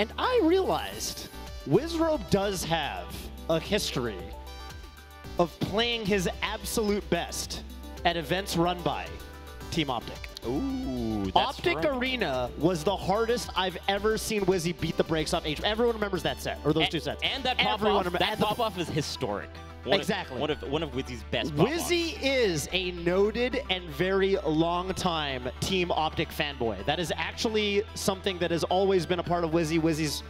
And I realized Wizzrobe does have a history of playing his absolute best at events run by Team Optic. Ooh, that's Optic right. Arena was the hardest I've ever seen Wizzy beat the brakes off H. Everyone remembers that set, or those two sets. And that pop-off is historic. One of Wizzy's best pop-offs. Wizzy is a noted and very long-time Team Optic fanboy. That is actually something that has always been a part of Wizzy. Wizzy's,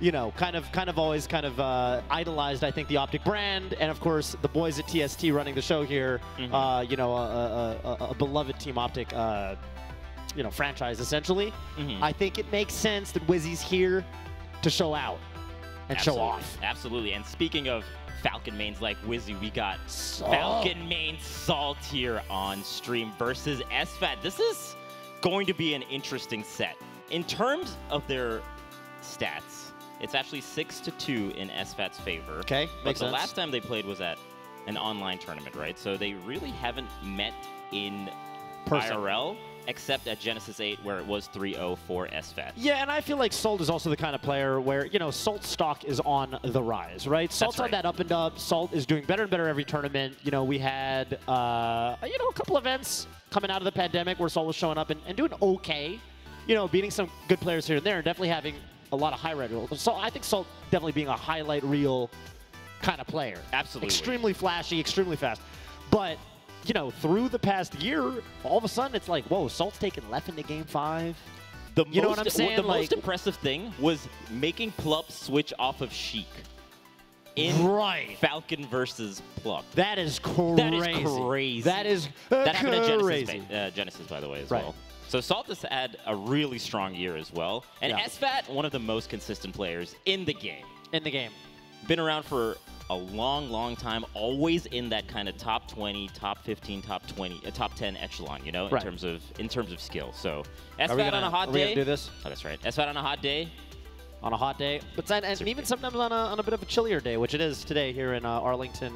you know, kind of always idolized, I think, the Optic brand, and of course the boys at TST running the show here. Mm-hmm. You know, a beloved Team Optic, you know, franchise essentially. Mm-hmm. I think it makes sense that Wizzy's here to show out and show off. Absolutely. And speaking of Falcon mains like Wizzy, we got Salt. Falcon main Salt here on stream versus SFAT. This is going to be an interesting set in terms of their stats. It's actually 6-2 in SFAT's favor. Okay, but the last time they played was at an online tournament, right? So they really haven't met in IRL, except at Genesis 8, where it was 3-0 for SFAT. Yeah, and I feel like Salt is also the kind of player where, you know, Salt's stock is on the rise, right? Salt's on that up and up. Salt is doing better and better every tournament. You know, we had, you know, a couple events coming out of the pandemic where Salt was showing up and doing okay. You know, beating some good players here and there and definitely having a lot of highlight reels. So I think Salt definitely being a highlight reel kind of player. Absolutely. Extremely flashy, extremely fast. But, you know, through the past year, all of a sudden it's like, whoa, Salt's taken left into Game 5. You know what I'm saying? The most impressive thing was making Plup switch off of Sheik in Falcon versus Plup. That is crazy. That is crazy. That is that happened at Genesis, by the way, as well. So Salt has had a really strong year as well. And SFAT, one of the most consistent players in the game. Been around for a long, long time, always in that kind of top 20, top 15, top 20, top 10 echelon, you know, in terms of skill. So SFAT on a hot day. Do this? Oh, that's right. SFAT on a hot day. On a hot day. But and even sometimes on a bit of a chillier day, which it is today here in Arlington,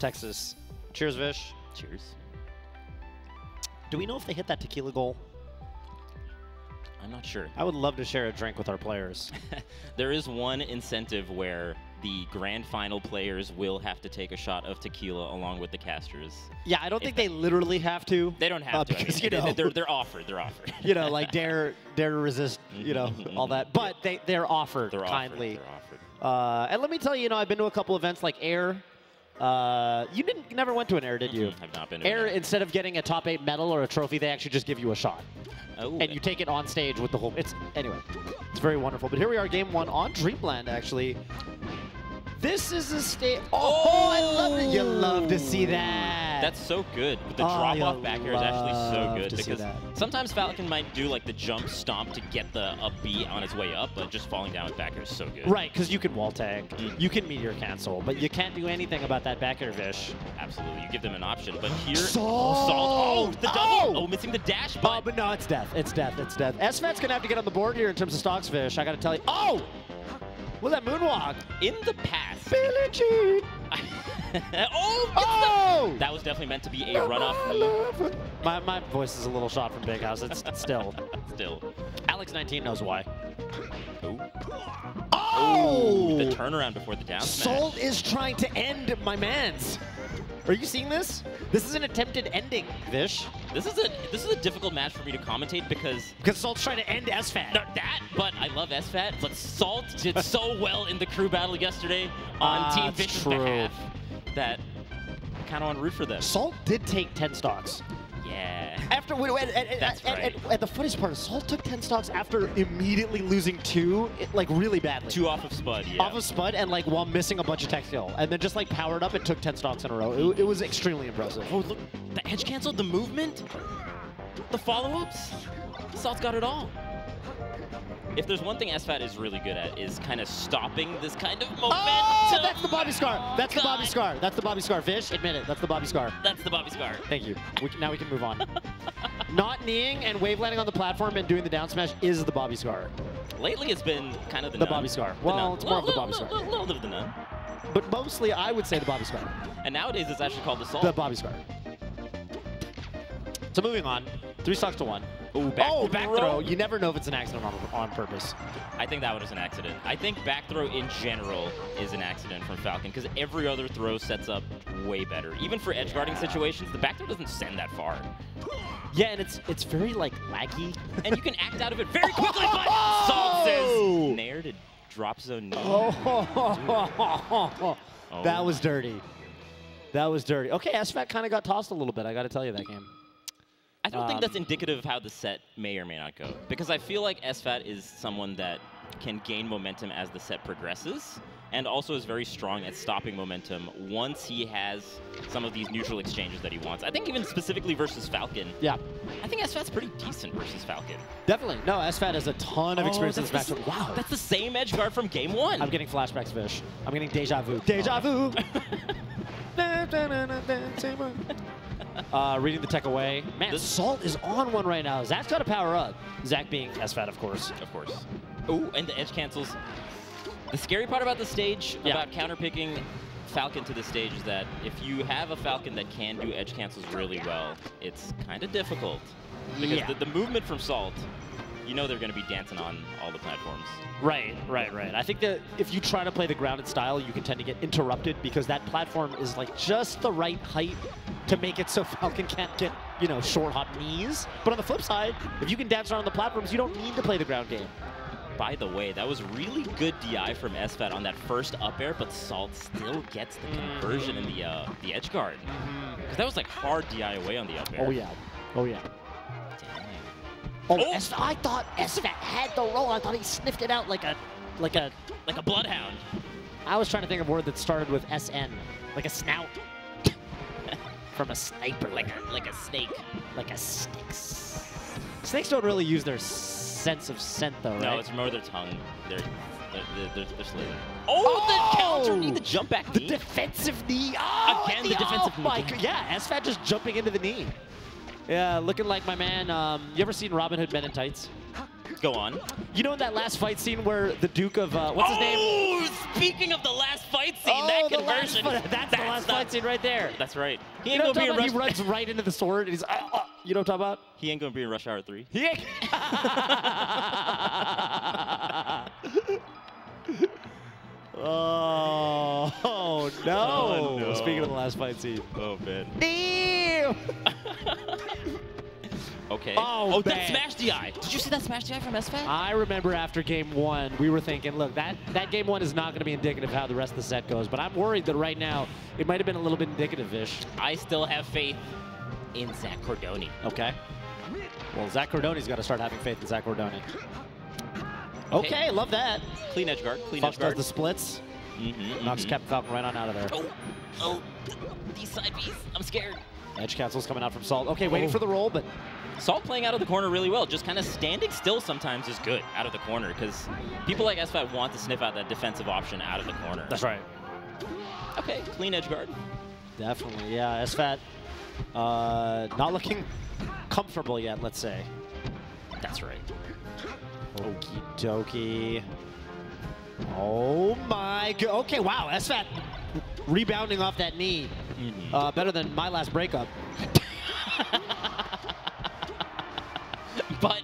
Texas. Cheers, Vish. Cheers. Do we know if they hit that tequila goal? I'm not sure. I would love to share a drink with our players. There is one incentive where the grand final players will have to take a shot of tequila along with the casters. Yeah, I don't think they literally have to. They don't have to. Because, I mean, you know, they're offered. They're offered. You know, like dare to resist, you know, all that. But they're offered kindly. They're offered. And let me tell you, you know, I've been to a couple events like Air. You never went to an Air, did you? I've not been to Air. Instead of getting a top 8 medal or a trophy, they actually just give you a shot. Oh, and you take it on stage with the whole... Anyway, it's very wonderful. But here we are, Game 1 on Dreamland, actually. This is a stage... Oh, I love it. You love to see that. That's so good. But the drop-off back here is actually so good. Because sometimes Falcon might do like the jump stomp to get the up B on its way up, but just falling down with back air is so good. Right, because you can wall tag. You can meteor cancel, but you can't do anything about that back air, Vish. Absolutely. You give them an option. But here... Salt! Oh, the double! Oh, missing the dash button. Oh, but no, it's death. It's death. It's death. SFAT's going to have to get on the board here in terms of stocks, Vish. I got to tell you... Oh! Well, that moonwalk in the past. Billie Jean. That was definitely meant to be a runoff move. My voice is a little shot from Big House. It's still. Alex19 knows why. Ooh. Oh! The turnaround before the down smash. Salt is trying to end my man's. Are you seeing this? This is an attempted ending, Vish. This is a difficult match for me to commentate because Salt's trying to end SFAT. But I love SFAT. But Salt did so well in the crew battle yesterday on Team Vish's behalf that I kind of want to root for them. Salt did take 10 stocks. Yeah. After at the footage part, Salt took 10 stocks after immediately losing 2, like really badly. 2 off of Spud, yeah. Off of Spud and like while missing a bunch of tech kill. And then just like powered up and took 10 stocks in a row. It was extremely impressive. Oh, look, the edge canceled, the movement, the follow-ups. Salt's got it all. If there's one thing SFAT is really good at is kind of stopping this kind of momentum. Oh, that's the Bobby Scar. That's the Bobby Scar. That's the Bobby Scar. Vish, admit it. That's the Bobby Scar. That's the Bobby Scar. Thank you. Now we can move on. Not kneeing and wave landing on the platform and doing the down smash is the Bobby Scar. Lately, it's been kind of the Bobby Scar. Well, it's more of the Bobby Scar. A little bit of the n0ne. But mostly, I would say the Bobby Scar. And nowadays, it's actually called the Salt. The Bobby Scar. So moving on, 3 stocks to 1. Ooh, back throw. You never know if it's an accident on purpose. I think that one was an accident. I think back throw in general is an accident from Falcon because every other throw sets up way better. Even for edge guarding situations, the back throw doesn't send that far. Yeah, and it's very like laggy, and you can act out of it very quickly. But Salt says Nair to drop zone. Oh, that was dirty. That was dirty. Okay, SFAT kind of got tossed a little bit. I got to tell you that game. I don't think that's indicative of how the set may or may not go, because I feel like SFAT is someone that can gain momentum as the set progresses, and also is very strong at stopping momentum once he has some of these neutral exchanges that he wants. I think even specifically versus Falcon. Yeah. I think SFAT's pretty decent versus Falcon. Definitely. No, SFAT has a ton of experience in this matchup. Wow. That's the same edge guard from game one. I'm getting flashbacks, Vish. I'm getting deja vu. Deja vu. Reading the tech away. Man, this Salt is on one right now. Zach's got to power up. Zach being SFAT, of course. Of course. Ooh, and the edge cancels. The scary part about the stage, about counterpicking Falcon to the stage, is that if you have a Falcon that can do edge cancels really well, it's kind of difficult. Because the movement from Salt, you know they're going to be dancing on all the platforms. Right, right, right. I think that if you try to play the grounded style, you can tend to get interrupted because that platform is like just the right height to make it so Falcon can't get, you know, short hop knees. But on the flip side, if you can dance around on the platforms, you don't need to play the ground game. By the way, that was really good DI from SFAT on that first up air, but Salt still gets the conversion in the edge guard. Because that was like hard DI away on the up air. Oh yeah, oh yeah. Oh, I thought SFAT had the roll. I thought he sniffed it out like a bloodhound. I was trying to think of a word that started with SN, like a snout from a sniper, like a snake, like a snake. Snakes don't really use their sense of scent though, right? No, it's more their tongue. They're slithering. Oh, the counter knee, the jump back knee, the defensive knee. Oh, again, the defensive knee. Mike, yeah, SFAT just jumping into the knee. Yeah, looking like my man. You ever seen Robin Hood Men in Tights? Go on. You know in that last fight scene where the Duke of, what's his name? Oh, speaking of the last fight scene, that conversion. That's the last fight scene right there. That's right. He ain't gonna be in Rush. He runs right into the sword and he's, you know what I'm talking about? He ain't gonna be in Rush Hour 3. He ain't. Oh, no. Oh, no. Speaking of the last fight scene. Oh, man. Damn! Okay. Oh, that smash DI. Did you see that smash DI from SFAT? I remember after game one, we were thinking, look, that game one is not going to be indicative of how the rest of the set goes, but I'm worried that right now it might have been a little bit indicative-ish. I still have faith in Zach Cordoni. Okay. Well, Zach Cordoni's got to start having faith in Zach Cordoni. Okay, love that. Clean edge guard. Clean Fox edge guard. Does the splits. Knocks Captain Falcon right on out of there. Oh, these side Bs. I'm scared. Edge cancel's coming out from Salt. Okay, waiting for the roll, but Salt playing out of the corner really well. Just kind of standing still sometimes is good out of the corner because people like SFAT want to sniff out that defensive option out of the corner. That's right. Okay, clean edge guard. Definitely, yeah. SFAT not looking comfortable yet, let's say. That's right. Okie dokie. Oh my god. Okay, wow. SFAT rebounding off that knee. Better than my last breakup. But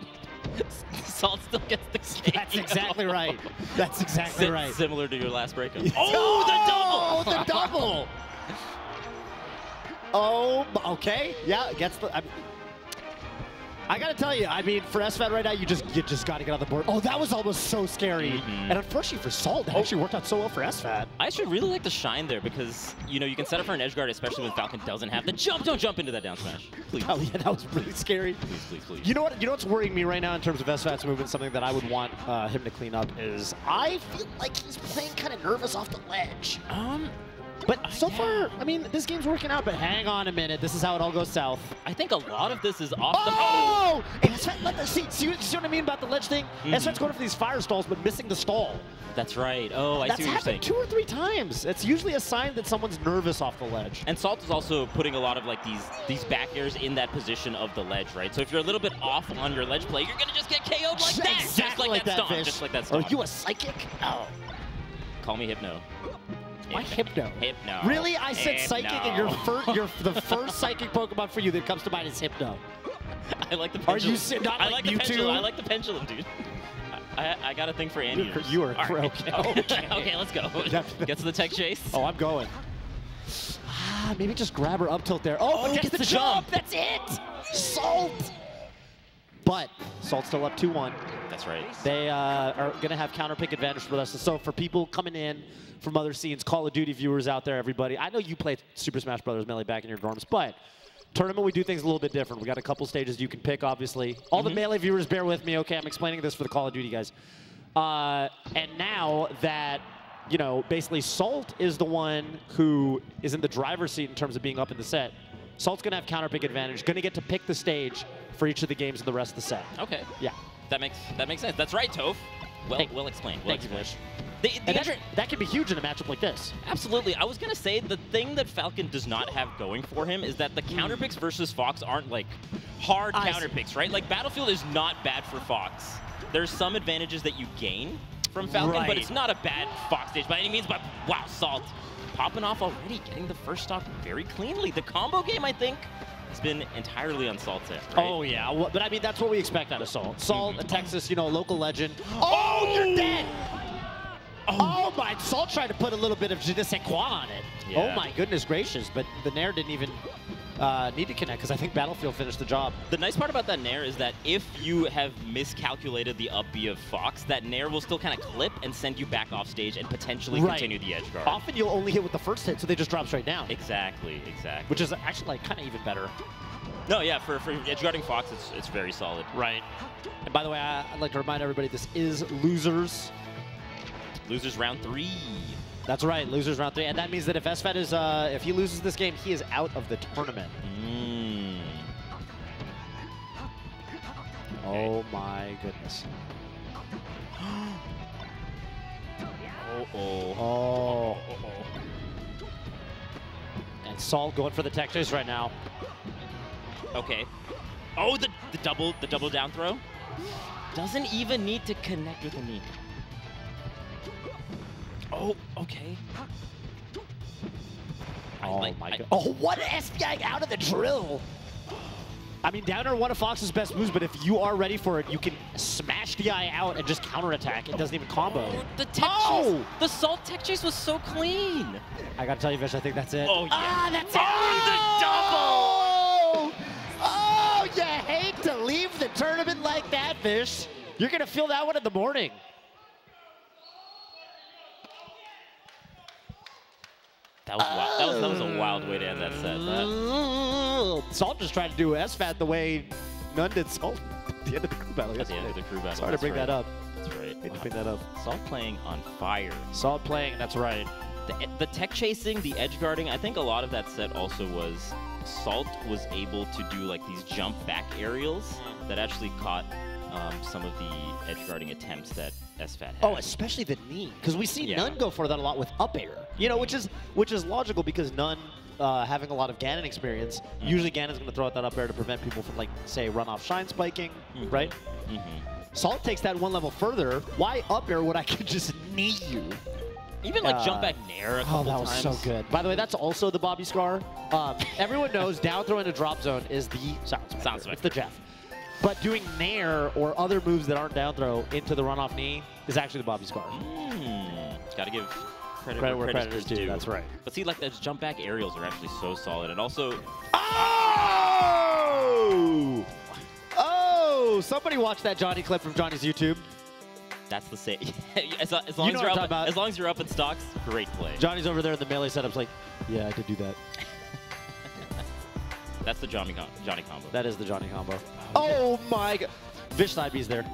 Salt still gets the KO. That's exactly right. That's exactly right. Similar to your last breakup. Oh, the double! The double! Okay. Yeah, gets the. I gotta tell you, I mean, for SFAT right now, you just gotta get on the board. Oh, that was almost so scary. And unfortunately for Salt, that actually worked out so well for SFAT. I actually really like the shine there because, you know, you can set up for an edge guard, especially when Falcon doesn't have the jump. Don't jump into that down smash, please. Oh yeah, that was really scary. Please, please, please. You know what? You know what's worrying me right now in terms of SFAT's movement? Something that I would want him to clean up is I feel like he's playing kind of nervous off the ledge. But so far, I mean, this game's working out, but hang on a minute. This is how it all goes south. I think a lot of this is off the... Oh! And SFAT let the seat. See what I mean about the ledge thing? SFAT's going for these fire stalls, but missing the stall. That's right. Oh, I see what you're saying. That's happened 2 or 3 times. It's usually a sign that someone's nervous off the ledge. And Salt is also putting a lot of, like, these back airs in that position of the ledge, right? So if you're a little bit off on your ledge play, you're going to just get KO'd like that. Exactly just like that stomp. Are you a psychic? Oh. Call me Hypno. My Hypno. Hypno. Really? I said Psychic, and the first Psychic Pokemon for you that comes to mind is Hypno. I like the pendulum. Are you sitting on like Mewtwo? Pendulum. I like the pendulum, dude. I got a thing for Andy. You are croaked. Right. Okay, let's go. Get to the tech chase. Oh, I'm going. Ah, maybe just grab her up tilt there. Oh, but gets the jump. That's it. Salt. But Salt's still up 2-1. That's right. They are going to have counter pick advantage for us. So for people coming in from other scenes, Call of Duty viewers out there, everybody, I know you played Super Smash Bros. Melee back in your dorms, but tournament, we do things a little bit different. We got a couple stages you can pick, obviously. All the Melee viewers, bear with me, okay? I'm explaining this for the Call of Duty guys. And now that, you know, basically Salt is the one who is in the driver's seat in terms of being up in the set. Salt's going to have counter pick advantage, going to get to pick the stage for each of the games in the rest of the set. Okay. Yeah. That makes sense. That's right, Toph. Well explained. Well explained. That can be huge in a matchup like this. Absolutely. I was going to say the thing that Falcon does not have going for him is that the counter picks versus Fox aren't like hard counter picks, right? Like Battlefield is not bad for Fox. There's some advantages that you gain from Falcon, but it's not a bad Fox stage by any means. But wow, Salt popping off already, getting the first stock very cleanly. The combo game, I think, has been entirely on Salt's end, right? Oh, yeah. Well, but I mean, that's what we expect out of Salt. Salt, a Texas, you know, local legend. Oh, you're dead. Oh my, Salt tried to put a little bit of je ne sais quoi on it. Yeah. Oh my goodness gracious, but the Nair didn't even need to connect because I think Battlefield finished the job. The nice part about that Nair is that if you have miscalculated the up B of Fox, that Nair will still kind of clip and send you back off stage and potentially continue the edge guard. Often you'll only hit with the first hit, so they just drop straight down. Exactly, exactly. Which is actually like kind of even better. No, yeah, for edge guarding Fox, it's very solid. Right. And by the way, I'd like to remind everybody this is Losers. Losers round 3. That's right, losers round 3, and that means that if SFAT is, if he loses this game, he is out of the tournament. Okay. Oh my goodness. And Salt going for the tech chase right now. Okay. Oh, the double down throw doesn't even need to connect with a knee. Oh, okay. Oh my god. Oh, what an SPI out of the drill! I mean, down air one of Fox's best moves, but if you are ready for it, you can smash the eye out and just counterattack. It doesn't even combo. Oh, the tech chase! The Salt tech chase was so clean! I gotta tell you, Vish, I think that's it. Oh, yeah. Ah, that's it! Oh, the double! Oh, you hate to leave the tournament like that, Vish. You're gonna feel that one in the morning. That was wild. That was a wild way to end that set. Salt just tried to do SFAT the way n0ne did Salt at the end of the crew battle. Sorry to bring that up. That's right. Wow. To bring that up. Salt playing on fire. Salt playing, that's right. The tech chasing, the edge guarding, I think a lot of that set also was Salt was able to do like these jump back aerials that actually caught some of the edge guarding attempts that SFAT had. Oh, especially the knee, because we see n0ne go for that a lot with up air. You know, which is logical because n0ne, having a lot of Ganon experience, usually Ganon's going to throw out that up air to prevent people from, like, say, runoff shine spiking, right? Salt takes that one level further. Why up air when I could just knee you? Even like jump back Nair a couple times. Oh, that was so good. By the way, that's also the Bobby Scar. Everyone knows down throw into drop zone is the sound spike. It's the Jeff. But doing Nair or other moves that aren't down throw into the runoff knee is actually the Bobby Scar. Gotta give credit where credit is due. That's right. But see, like those jump back aerials are actually so solid, and also. Oh! Oh! Somebody watch that Johnny clip from Johnny's YouTube. That's the same. As long as you're up in stocks, great play. Johnny's over there in the melee setups, like, yeah, I could do that. That's the Johnny combo. That is the Johnny combo. Oh my god. Vish side B's there.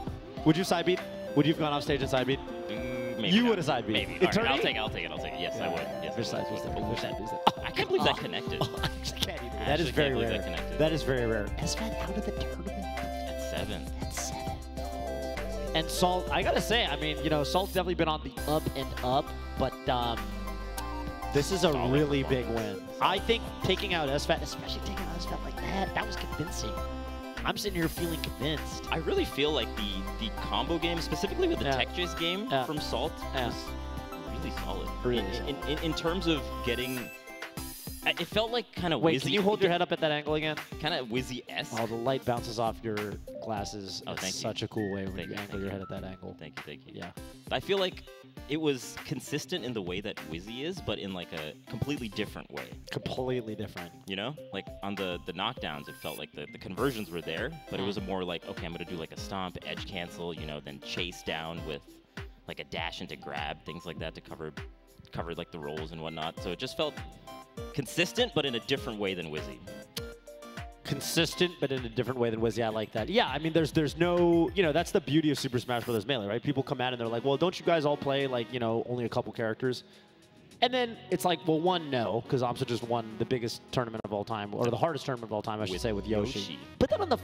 Would you side beat? Would you have gone off stage and side beat? Maybe you would have side beat. Maybe. Right, I'll take it. Yes, yeah. I would. Yes, Vish side B's there. I can't believe that connected. I actually can't either. That is very rare. That is very rare. SFAT out of the tournament. At 7. At 7. And Salt, I gotta say, I mean, you know, Salt's definitely been on the up and up, but this is a really big win. I think taking out SFAT, especially taking out SFAT like that, that was convincing. I'm sitting here feeling convinced. I really feel like the combo game, specifically with the tech chase game from Salt, was really solid. Really solid. In terms of getting It felt like kind of Wizzy. Wait, can you hold your head up at that angle again? Kind of Wizzy-esque. Oh, the light bounces off your glasses. Oh, thank you. Such a cool way when you angle your head at that angle. Thank you, thank you. Yeah. I feel like it was consistent in the way that Wizzy is, but in like a completely different way. Completely different. You know? Like on the knockdowns, it felt like the conversions were there, but it was a more like, okay, I'm going to do like a stomp, edge cancel, you know, then chase down with like a dash into grab, things like that to cover like the rolls and whatnot. So it just felt consistent, but in a different way than Wizzy. Consistent, but in a different way than Wizzy. I like that. Yeah, I mean, there's no, you know, that's the beauty of Super Smash Bros. Melee, right? People come out and they're like, well, don't you guys all play, like, you know, only a couple characters? And then it's like, well, one, no, because Omsa just won the biggest tournament of all time, or the hardest tournament of all time, I should say, with Yoshi. But then on the